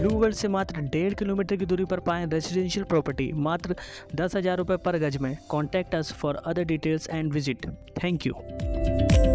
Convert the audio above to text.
Blue world से मात्र 1.5 kilometre की दूरी पर पाएं रेजिडेंशियल प्रॉपर्टी मात्र 10,000 रुपये पर गज में। Contact us for other details and visit. Thank you.